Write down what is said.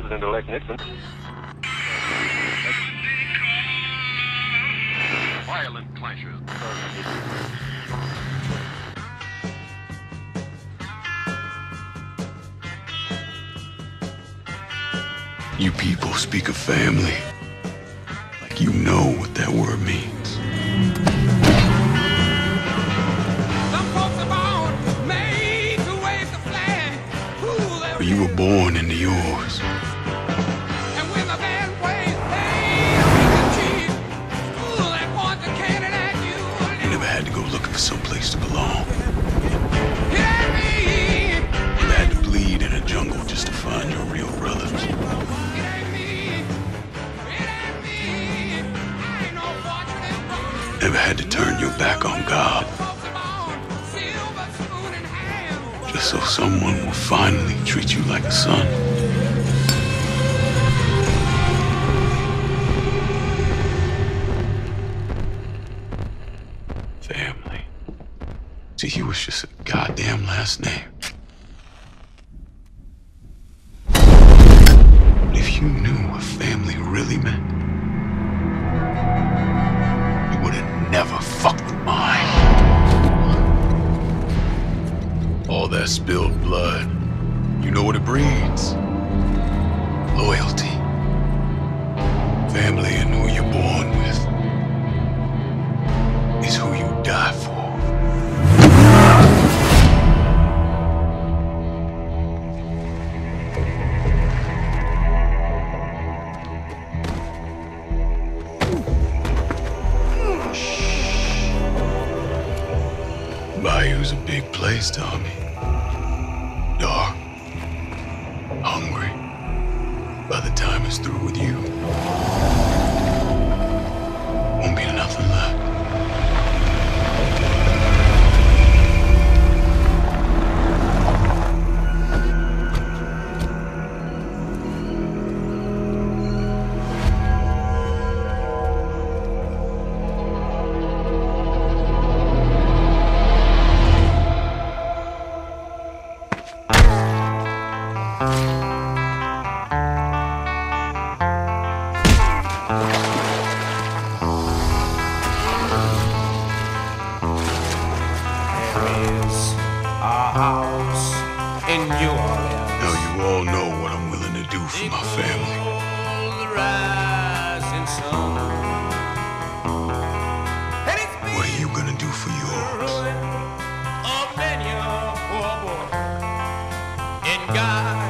President-elect Nixon. Violent clashes. You people speak of family like you know what that word means. Some folks are born made to wave the flag. But you were born into yours. Looking for some place to belong. You had to bleed in a jungle just to find your real brothers. Never had to turn your back on God, just so someone will finally treat you like a son. Family. See, he was just a goddamn last name. But if you knew what family really meant, you would have never fucked with mine. All that spilled blood, you know what it breeds? Loyalty. Family and who you're born with. Die for. Bayou's a big place, Tommy. Dark, hungry. By the time it's through with you, won't be nothing left. Now you all know what I'm willing to do for my family. What are you gonna do for yours? In God.